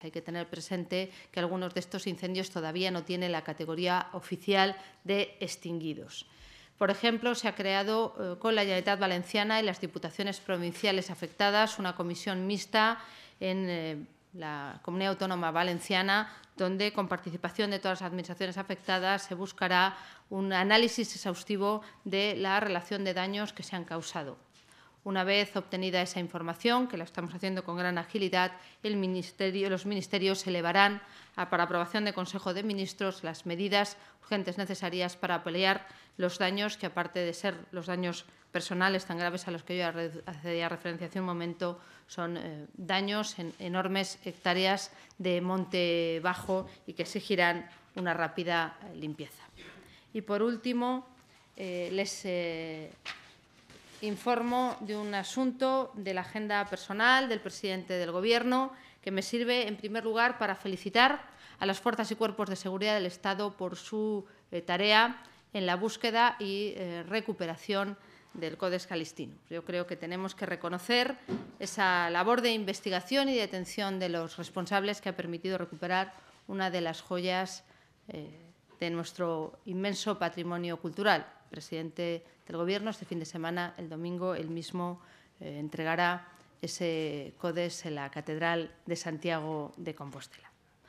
Hay que tener presente que algunos de estos incendios todavía no tienen la categoría oficial de extinguidos. Por ejemplo, se ha creado con la Generalitat Valenciana y las Diputaciones Provinciales Afectadas una comisión mixta en la Comunidad Autónoma Valenciana, donde con participación de todas las administraciones afectadas se buscará un análisis exhaustivo de la relación de daños que se han causado. Una vez obtenida esa información, que la estamos haciendo con gran agilidad, los ministerios elevarán para aprobación del Consejo de Ministros las medidas urgentes necesarias para paliar los daños que, aparte de ser los daños personales tan graves a los que yo hacía referencia hace un momento, son daños en enormes hectáreas de monte bajo y que exigirán una rápida limpieza. Y, por último, informo de un asunto de la agenda personal del presidente del Gobierno que me sirve, en primer lugar, para felicitar a las fuerzas y cuerpos de seguridad del Estado por su tarea en la búsqueda y recuperación del códice calixtino. Yo creo que tenemos que reconocer esa labor de investigación y de detención de los responsables que ha permitido recuperar una de las joyas de nuestro inmenso patrimonio cultural. El presidente del Gobierno este fin de semana, el domingo, él mismo entregará ese códice en la Catedral de Santiago de Compostela.